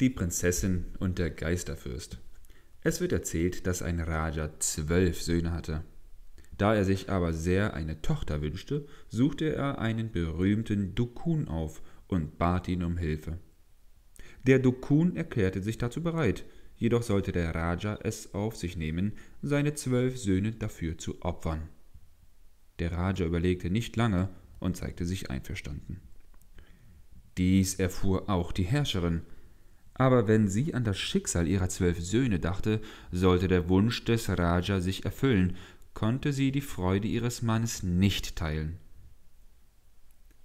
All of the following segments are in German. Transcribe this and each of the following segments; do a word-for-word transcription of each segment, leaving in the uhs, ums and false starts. Die Prinzessin und der Geisterfürst. Es wird erzählt, dass ein Raja zwölf Söhne hatte. Da er sich aber sehr eine Tochter wünschte, suchte er einen berühmten Dukun auf und bat ihn um Hilfe. Der Dukun erklärte sich dazu bereit, jedoch sollte der Raja es auf sich nehmen, seine zwölf Söhne dafür zu opfern. Der Raja überlegte nicht lange und zeigte sich einverstanden. Dies erfuhr auch die Herrscherin, aber wenn sie an das Schicksal ihrer zwölf Söhne dachte, sollte der Wunsch des Raja sich erfüllen, konnte sie die Freude ihres Mannes nicht teilen.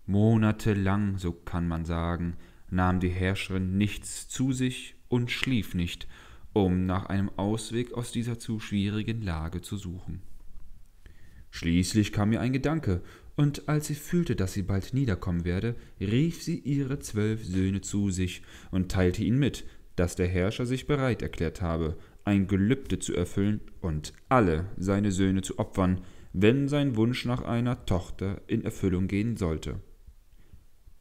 Monatelang, so kann man sagen, nahm die Herrscherin nichts zu sich und schlief nicht, um nach einem Ausweg aus dieser zu schwierigen Lage zu suchen. Schließlich kam ihr ein Gedanke, und als sie fühlte, dass sie bald niederkommen werde, rief sie ihre zwölf Söhne zu sich und teilte ihnen mit, dass der Herrscher sich bereit erklärt habe, ein Gelübde zu erfüllen und alle seine Söhne zu opfern, wenn sein Wunsch nach einer Tochter in Erfüllung gehen sollte.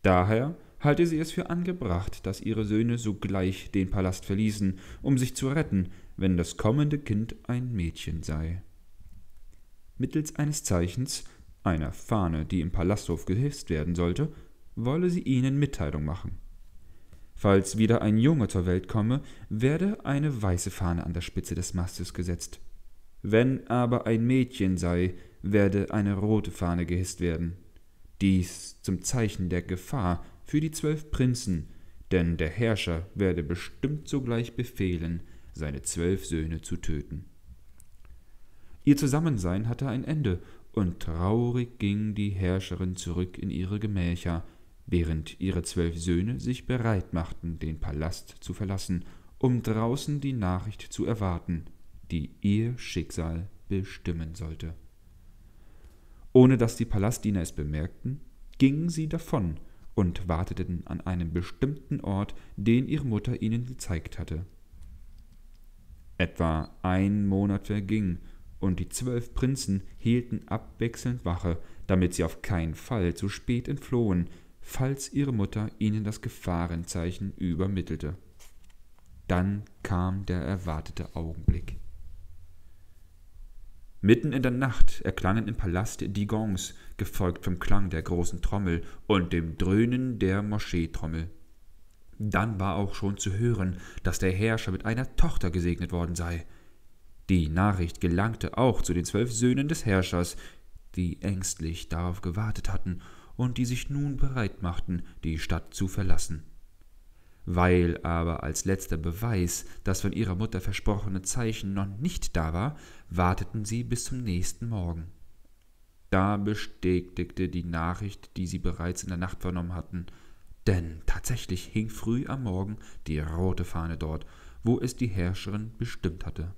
Daher halte sie es für angebracht, dass ihre Söhne sogleich den Palast verließen, um sich zu retten, wenn das kommende Kind ein Mädchen sei. Mittels eines Zeichens, einer Fahne, die im Palasthof gehisst werden sollte, wolle sie ihnen Mitteilung machen. Falls wieder ein Junge zur Welt komme, werde eine weiße Fahne an der Spitze des Mastes gesetzt. Wenn aber ein Mädchen sei, werde eine rote Fahne gehisst werden. Dies zum Zeichen der Gefahr für die zwölf Prinzen, denn der Herrscher werde bestimmt sogleich befehlen, seine zwölf Söhne zu töten. Ihr Zusammensein hatte ein Ende, und traurig ging die Herrscherin zurück in ihre Gemächer, während ihre zwölf Söhne sich bereit machten, den Palast zu verlassen, um draußen die Nachricht zu erwarten, die ihr Schicksal bestimmen sollte. Ohne dass die Palastdiener es bemerkten, gingen sie davon und warteten an einem bestimmten Ort, den ihre Mutter ihnen gezeigt hatte. Etwa ein Monat verging, und die zwölf Prinzen hielten abwechselnd Wache, damit sie auf keinen Fall zu spät entflohen, falls ihre Mutter ihnen das Gefahrenzeichen übermittelte. Dann kam der erwartete Augenblick. Mitten in der Nacht erklangen im Palast die Gongs, gefolgt vom Klang der großen Trommel und dem Dröhnen der Moscheetrommel. Dann war auch schon zu hören, dass der Herrscher mit einer Tochter gesegnet worden sei. Die Nachricht gelangte auch zu den zwölf Söhnen des Herrschers, die ängstlich darauf gewartet hatten und die sich nun bereit machten, die Stadt zu verlassen. Weil aber als letzter Beweis das von ihrer Mutter versprochene Zeichen noch nicht da war, warteten sie bis zum nächsten Morgen. Da bestätigte die Nachricht, die sie bereits in der Nacht vernommen hatten, denn tatsächlich hing früh am Morgen die rote Fahne dort, wo es die Herrscherin bestimmt hatte.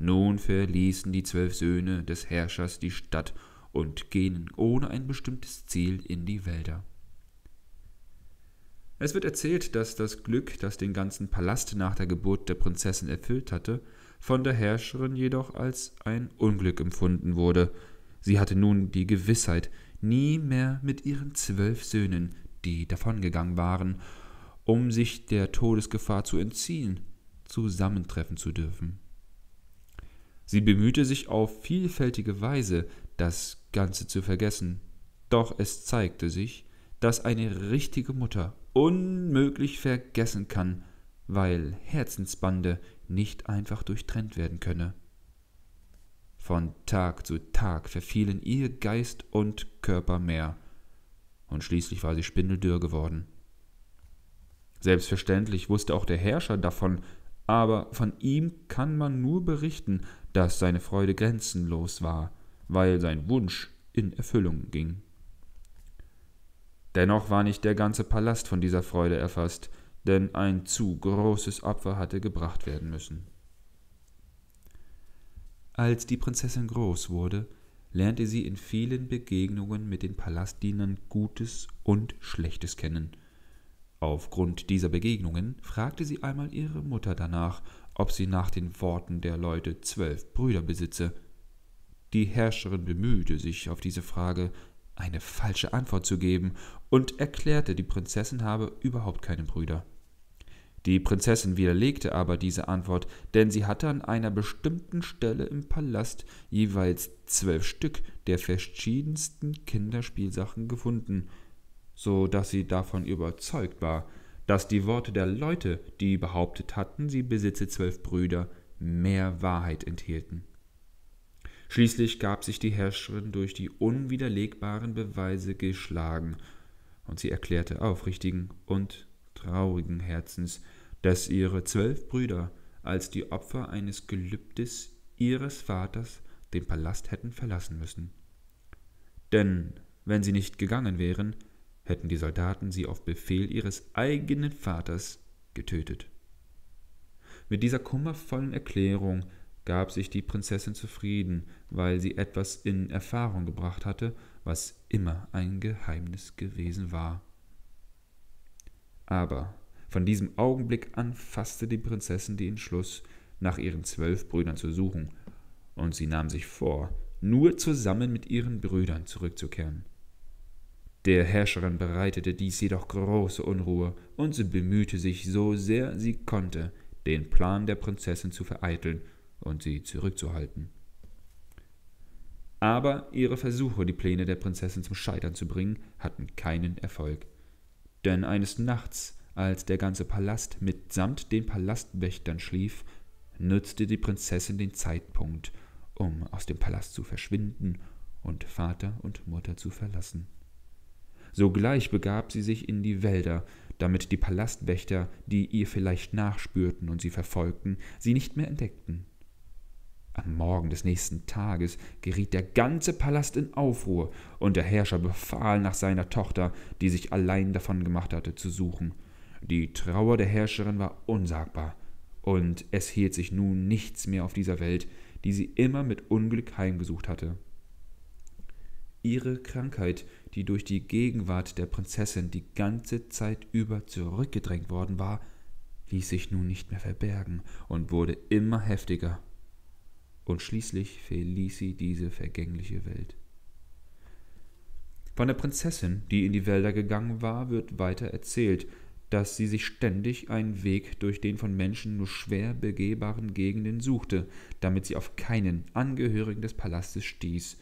Nun verließen die zwölf Söhne des Herrschers die Stadt und gingen ohne ein bestimmtes Ziel in die Wälder. Es wird erzählt, dass das Glück, das den ganzen Palast nach der Geburt der Prinzessin erfüllt hatte, von der Herrscherin jedoch als ein Unglück empfunden wurde. Sie hatte nun die Gewissheit, nie mehr mit ihren zwölf Söhnen, die davongegangen waren, um sich der Todesgefahr zu entziehen, zusammentreffen zu dürfen. Sie bemühte sich auf vielfältige Weise, das Ganze zu vergessen, doch es zeigte sich, dass eine richtige Mutter unmöglich vergessen kann, weil Herzensbande nicht einfach durchtrennt werden könne. Von Tag zu Tag verfielen ihr Geist und Körper mehr, und schließlich war sie spindeldürr geworden. Selbstverständlich wusste auch der Herrscher davon, aber von ihm kann man nur berichten, dass seine Freude grenzenlos war, weil sein Wunsch in Erfüllung ging. Dennoch war nicht der ganze Palast von dieser Freude erfasst, denn ein zu großes Opfer hatte gebracht werden müssen. Als die Prinzessin groß wurde, lernte sie in vielen Begegnungen mit den Palastdienern Gutes und Schlechtes kennen. Aufgrund dieser Begegnungen fragte sie einmal ihre Mutter danach, ob sie nach den Worten der Leute zwölf Brüder besitze. Die Herrscherin bemühte sich, auf diese Frage eine falsche Antwort zu geben und erklärte, die Prinzessin habe überhaupt keine Brüder. Die Prinzessin widerlegte aber diese Antwort, denn sie hatte an einer bestimmten Stelle im Palast jeweils zwölf Stück der verschiedensten Kinderspielsachen gefunden, so dass sie davon überzeugt war, dass die Worte der Leute, die behauptet hatten, sie besitze zwölf Brüder, mehr Wahrheit enthielten. Schließlich gab sich die Herrscherin durch die unwiderlegbaren Beweise geschlagen, und sie erklärte aufrichtigen und traurigen Herzens, dass ihre zwölf Brüder als die Opfer eines Gelübdes ihres Vaters den Palast hätten verlassen müssen. Denn wenn sie nicht gegangen wären, hätten die Soldaten sie auf Befehl ihres eigenen Vaters getötet. Mit dieser kummervollen Erklärung gab sich die Prinzessin zufrieden, weil sie etwas in Erfahrung gebracht hatte, was immer ein Geheimnis gewesen war. Aber von diesem Augenblick an fasste die Prinzessin den Entschluss, nach ihren zwölf Brüdern zu suchen, und sie nahm sich vor, nur zusammen mit ihren Brüdern zurückzukehren. Der Herrscherin bereitete dies jedoch große Unruhe, und sie bemühte sich so sehr sie konnte, den Plan der Prinzessin zu vereiteln und sie zurückzuhalten. Aber ihre Versuche, die Pläne der Prinzessin zum Scheitern zu bringen, hatten keinen Erfolg. Denn eines Nachts, als der ganze Palast mitsamt den Palastwächtern schlief, nutzte die Prinzessin den Zeitpunkt, um aus dem Palast zu verschwinden und Vater und Mutter zu verlassen. Sogleich begab sie sich in die Wälder, damit die Palastwächter, die ihr vielleicht nachspürten und sie verfolgten, sie nicht mehr entdeckten. Am Morgen des nächsten Tages geriet der ganze Palast in Aufruhr, und der Herrscher befahl, nach seiner Tochter, die sich allein davon gemacht hatte, zu suchen. Die Trauer der Herrscherin war unsagbar, und es hielt sich nun nichts mehr auf dieser Welt, die sie immer mit Unglück heimgesucht hatte. Ihre Krankheit, die durch die Gegenwart der Prinzessin die ganze Zeit über zurückgedrängt worden war, ließ sich nun nicht mehr verbergen und wurde immer heftiger. Und schließlich verließ sie diese vergängliche Welt. Von der Prinzessin, die in die Wälder gegangen war, wird weiter erzählt, dass sie sich ständig einen Weg durch den von Menschen nur schwer begehbaren Gegenden suchte, damit sie auf keinen Angehörigen des Palastes stieß.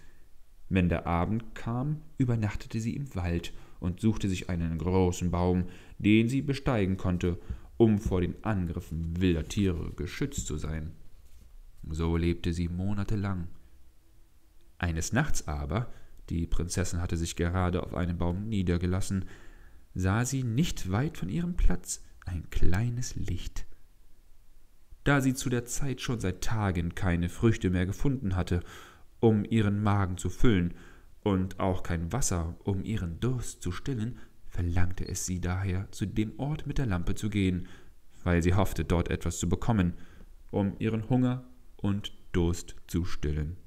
Wenn der Abend kam, übernachtete sie im Wald und suchte sich einen großen Baum, den sie besteigen konnte, um vor den Angriffen wilder Tiere geschützt zu sein. So lebte sie monatelang. Eines Nachts aber, die Prinzessin hatte sich gerade auf einem Baum niedergelassen, sah sie nicht weit von ihrem Platz ein kleines Licht. Da sie zu der Zeit schon seit Tagen keine Früchte mehr gefunden hatte, um ihren Magen zu füllen, und auch kein Wasser, um ihren Durst zu stillen, verlangte es sie daher, zu dem Ort mit der Lampe zu gehen, weil sie hoffte, dort etwas zu bekommen, um ihren Hunger und Durst zu stillen.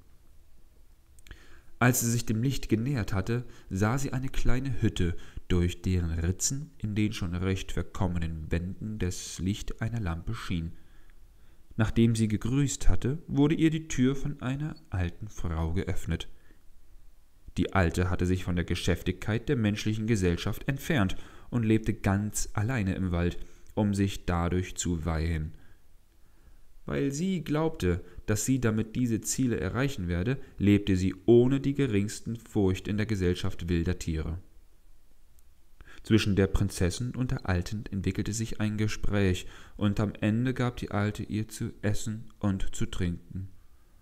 Als sie sich dem Licht genähert hatte, sah sie eine kleine Hütte, durch deren Ritzen in den schon recht verkommenen Wänden das Licht einer Lampe schien. Nachdem sie gegrüßt hatte, wurde ihr die Tür von einer alten Frau geöffnet. Die Alte hatte sich von der Geschäftigkeit der menschlichen Gesellschaft entfernt und lebte ganz alleine im Wald, um sich dadurch zu weihen. Weil sie glaubte, dass sie damit diese Ziele erreichen werde, lebte sie ohne die geringsten Furcht in der Gesellschaft wilder Tiere. Zwischen der Prinzessin und der Alten entwickelte sich ein Gespräch, und am Ende gab die Alte ihr zu essen und zu trinken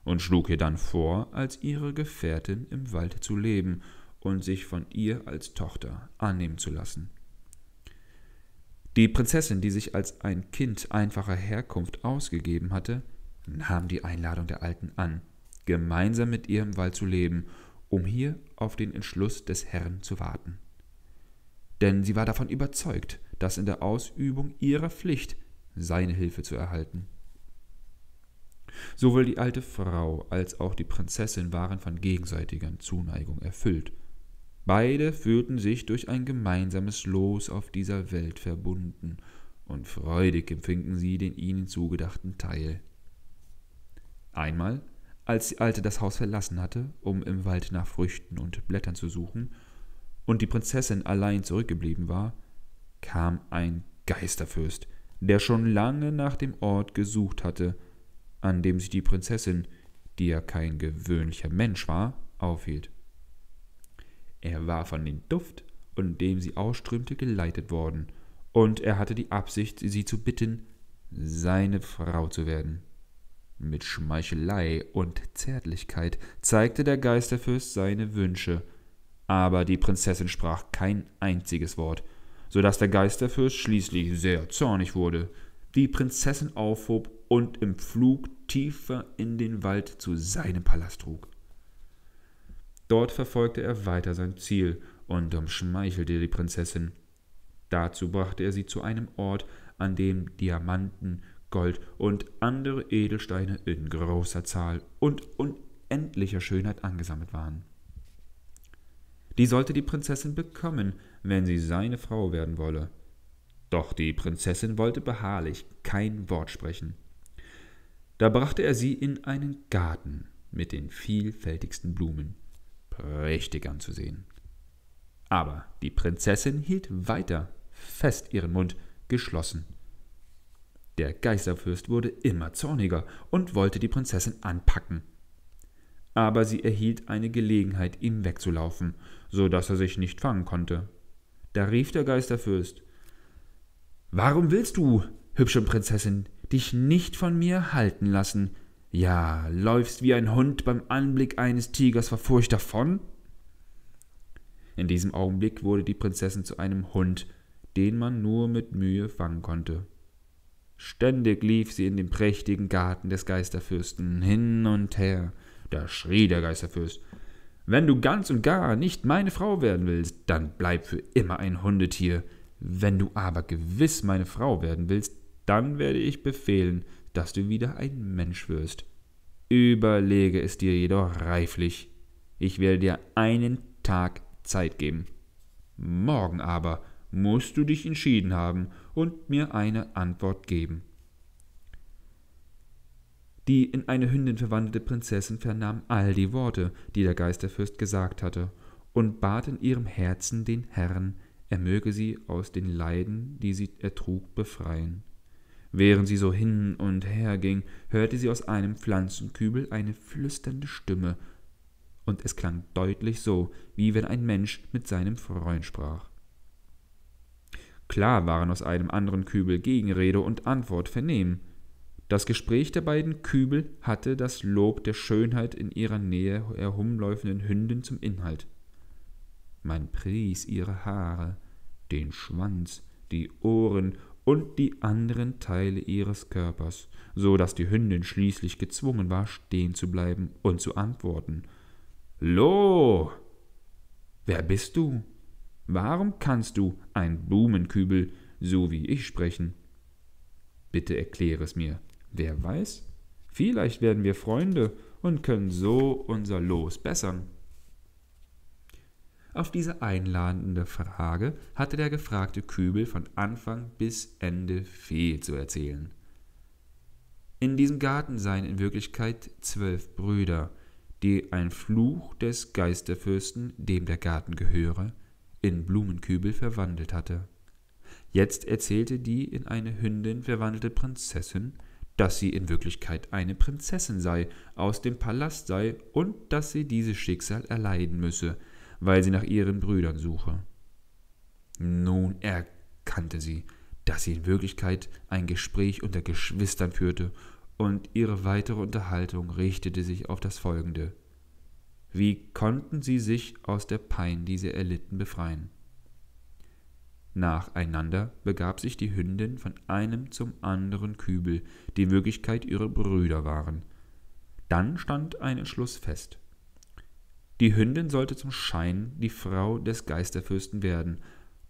und schlug ihr dann vor, als ihre Gefährtin im Wald zu leben und sich von ihr als Tochter annehmen zu lassen. Die Prinzessin, die sich als ein Kind einfacher Herkunft ausgegeben hatte, nahm die Einladung der Alten an, gemeinsam mit ihr im Wald zu leben, um hier auf den Entschluss des Herrn zu warten. Denn sie war davon überzeugt, dass in der Ausübung ihrer Pflicht seine Hilfe zu erhalten. Sowohl die alte Frau als auch die Prinzessin waren von gegenseitiger Zuneigung erfüllt. Beide fühlten sich durch ein gemeinsames Los auf dieser Welt verbunden, und freudig empfingen sie den ihnen zugedachten Teil. Einmal, als die Alte das Haus verlassen hatte, um im Wald nach Früchten und Blättern zu suchen, und die Prinzessin allein zurückgeblieben war, kam ein Geisterfürst, der schon lange nach dem Ort gesucht hatte, an dem sich die Prinzessin, die ja kein gewöhnlicher Mensch war, aufhielt. Er war von dem Duft, unter dem sie ausströmte, geleitet worden, und er hatte die Absicht, sie zu bitten, seine Frau zu werden. Mit Schmeichelei und Zärtlichkeit zeigte der Geisterfürst seine Wünsche, aber die Prinzessin sprach kein einziges Wort, so dass der Geisterfürst schließlich sehr zornig wurde, die Prinzessin aufhob und im Flug tiefer in den Wald zu seinem Palast trug. Dort verfolgte er weiter sein Ziel und umschmeichelte die Prinzessin. Dazu brachte er sie zu einem Ort, an dem Diamanten, Gold und andere Edelsteine in großer Zahl und unendlicher Schönheit angesammelt waren. Die sollte die Prinzessin bekommen, wenn sie seine Frau werden wolle. Doch die Prinzessin wollte beharrlich kein Wort sprechen. Da brachte er sie in einen Garten mit den vielfältigsten Blumen, prächtig anzusehen. Aber die Prinzessin hielt weiter fest ihren Mund geschlossen. Der Geisterfürst wurde immer zorniger und wollte die Prinzessin anpacken. Aber sie erhielt eine Gelegenheit, ihm wegzulaufen, so dass er sich nicht fangen konnte. Da rief der Geisterfürst: »Warum willst du, hübsche Prinzessin, dich nicht von mir halten lassen? Ja, läufst wie ein Hund beim Anblick eines Tigers vor Furcht davon?« In diesem Augenblick wurde die Prinzessin zu einem Hund, den man nur mit Mühe fangen konnte. Ständig lief sie in dem prächtigen Garten des Geisterfürsten hin und her. Da schrie der Geisterfürst: »Wenn du ganz und gar nicht meine Frau werden willst, dann bleib für immer ein Hundetier. Wenn du aber gewiss meine Frau werden willst, dann werde ich befehlen, dass du wieder ein Mensch wirst. Überlege es dir jedoch reiflich. Ich werde dir einen Tag Zeit geben. Morgen aber musst du dich entschieden haben und mir eine Antwort geben.« Die in eine Hündin verwandelte Prinzessin vernahm all die Worte, die der Geisterfürst gesagt hatte, und bat in ihrem Herzen den Herrn, er möge sie aus den Leiden, die sie ertrug, befreien. Während sie so hin und her ging, hörte sie aus einem Pflanzenkübel eine flüsternde Stimme, und es klang deutlich so, wie wenn ein Mensch mit seinem Freund sprach. Klar waren aus einem anderen Kübel Gegenrede und Antwort vernehmen. Das Gespräch der beiden Kübel hatte das Lob der Schönheit in ihrer Nähe herumläufenden Hündin zum Inhalt. Man pries ihre Haare, den Schwanz, die Ohren und die anderen Teile ihres Körpers, so dass die Hündin schließlich gezwungen war, stehen zu bleiben und zu antworten. »Lo, wer bist du? Warum kannst du, ein Blumenkübel, so wie ich sprechen? Bitte erkläre es mir. Wer weiß? Vielleicht werden wir Freunde und können so unser Los bessern.« Auf diese einladende Frage hatte der gefragte Kübel von Anfang bis Ende viel zu erzählen. In diesem Garten seien in Wirklichkeit zwölf Brüder, die ein Fluch des Geisterfürsten, dem der Garten gehöre, in Blumenkübel verwandelt hatte. Jetzt erzählte die in eine Hündin verwandelte Prinzessin, dass sie in Wirklichkeit eine Prinzessin sei, aus dem Palast sei und dass sie dieses Schicksal erleiden müsse, weil sie nach ihren Brüdern suche. Nun erkannte sie, dass sie in Wirklichkeit ein Gespräch unter Geschwistern führte, und ihre weitere Unterhaltung richtete sich auf das Folgende: Wie konnten sie sich aus der Pein, die sie erlitten, befreien? Nacheinander begab sich die Hündin von einem zum anderen Kübel, die in Wirklichkeit ihre Brüder waren. Dann stand ein Entschluss fest. Die Hündin sollte zum Schein die Frau des Geisterfürsten werden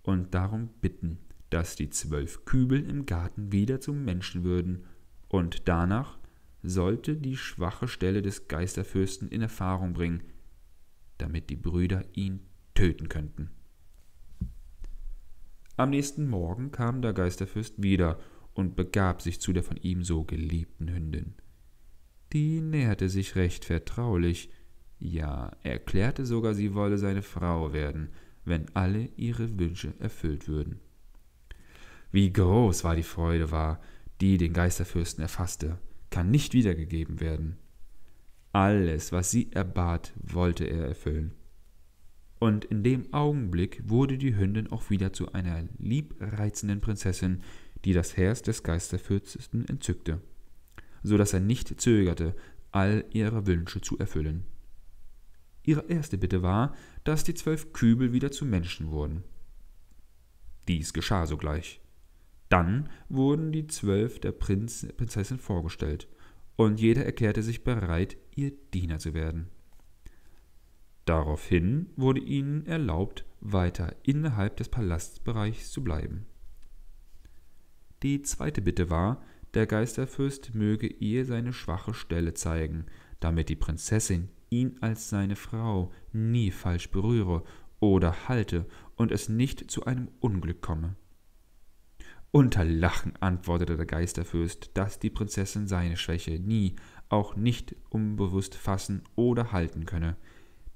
und darum bitten, dass die zwölf Kübel im Garten wieder zum Menschen würden, und danach sollte die schwache Stelle des Geisterfürsten in Erfahrung bringen, damit die Brüder ihn töten könnten. Am nächsten Morgen kam der Geisterfürst wieder und begab sich zu der von ihm so geliebten Hündin. Die näherte sich recht vertraulich, ja, erklärte sogar, sie wolle seine Frau werden, wenn alle ihre Wünsche erfüllt würden. Wie groß war die Freude war, die den Geisterfürsten erfasste, kann nicht wiedergegeben werden. Alles, was sie erbat, wollte er erfüllen. Und in dem Augenblick wurde die Hündin auch wieder zu einer liebreizenden Prinzessin, die das Herz des Geisterfürsten entzückte, so dass er nicht zögerte, all ihre Wünsche zu erfüllen. Ihre erste Bitte war, dass die zwölf Kübel wieder zu Menschen wurden. Dies geschah sogleich. Dann wurden die zwölf der Prinz, Prinzessin vorgestellt, und jeder erklärte sich bereit, ihr Diener zu werden. Daraufhin wurde ihnen erlaubt, weiter innerhalb des Palastbereichs zu bleiben. Die zweite Bitte war, der Geisterfürst möge ihr seine schwache Stelle zeigen, damit die Prinzessin ihn als seine Frau nie falsch berühre oder halte und es nicht zu einem Unglück komme. Unter Lachen antwortete der Geisterfürst, dass die Prinzessin seine Schwäche nie, auch nicht unbewusst fassen oder halten könne,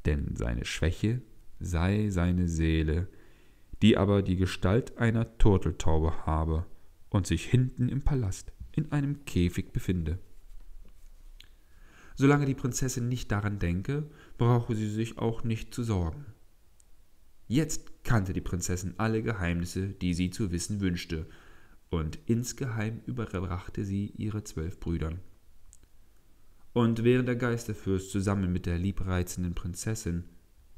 denn seine Schwäche sei seine Seele, die aber die Gestalt einer Turteltaube habe und sich hinten im Palast in einem Käfig befinde. Solange die Prinzessin nicht daran denke, brauche sie sich auch nicht zu sorgen. Jetzt kannte die Prinzessin alle Geheimnisse, die sie zu wissen wünschte, und insgeheim überbrachte sie ihre zwölf Brüdern. Und während der Geisterfürst zusammen mit der liebreizenden Prinzessin,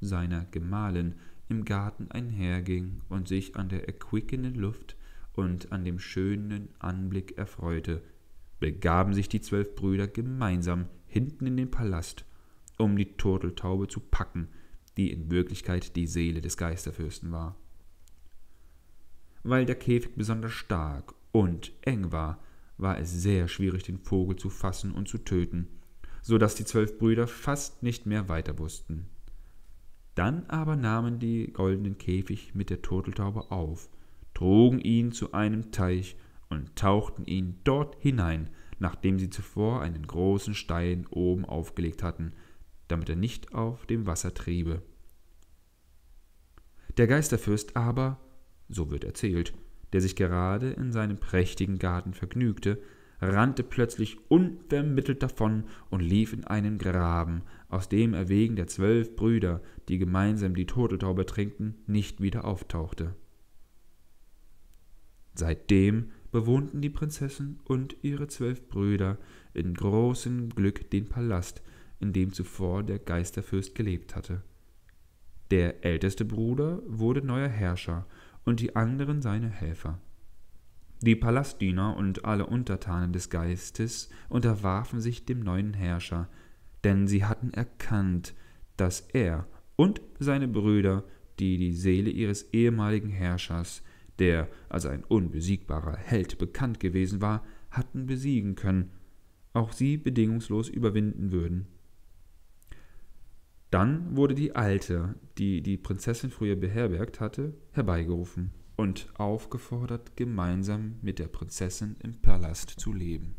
seiner Gemahlin, im Garten einherging und sich an der erquickenden Luft und an dem schönen Anblick erfreute, begaben sich die zwölf Brüder gemeinsam hinten in den Palast, um die Turteltaube zu packen, die in Wirklichkeit die Seele des Geisterfürsten war. Weil der Käfig besonders stark und eng war, war es sehr schwierig, den Vogel zu fassen und zu töten, so dass die zwölf Brüder fast nicht mehr weiter wussten. Dann aber nahmen die goldenen Käfig mit der Turteltaube auf, trugen ihn zu einem Teich und tauchten ihn dort hinein, nachdem sie zuvor einen großen Stein oben aufgelegt hatten, damit er nicht auf dem Wasser triebe. Der Geisterfürst aber, so wird erzählt, der sich gerade in seinem prächtigen Garten vergnügte, rannte plötzlich unvermittelt davon und lief in einen Graben, aus dem er wegen der zwölf Brüder, die gemeinsam die Turteltaube tränkten, nicht wieder auftauchte. Seitdem bewohnten die Prinzessin und ihre zwölf Brüder in großem Glück den Palast, in dem zuvor der Geisterfürst gelebt hatte. Der älteste Bruder wurde neuer Herrscher und die anderen seine Helfer. Die Palastdiener und alle Untertanen des Geistes unterwarfen sich dem neuen Herrscher, denn sie hatten erkannt, dass er und seine Brüder, die die Seele ihres ehemaligen Herrschers, der als ein unbesiegbarer Held bekannt gewesen war, hatten besiegen können, auch sie bedingungslos überwinden würden. Dann wurde die Alte, die die Prinzessin früher beherbergt hatte, herbeigerufen und aufgefordert, gemeinsam mit der Prinzessin im Palast zu leben.